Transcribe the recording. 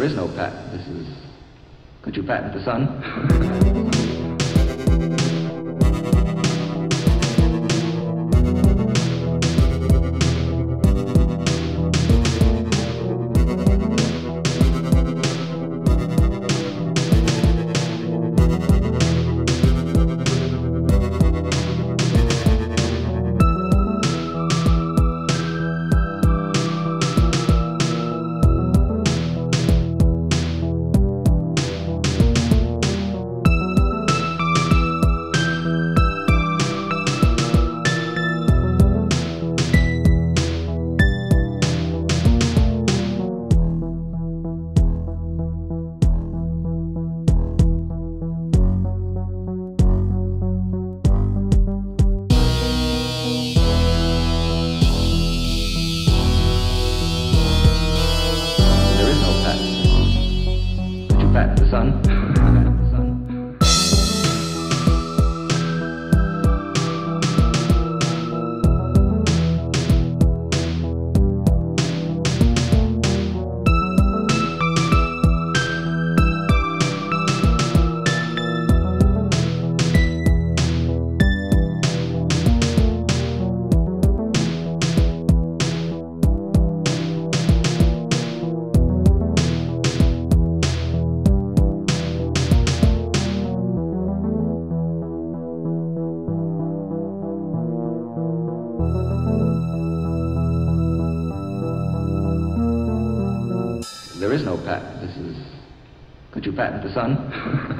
There is no patent. This is... Could you patent the sun? The sun. There is no patent. This is... Could you patent the sun?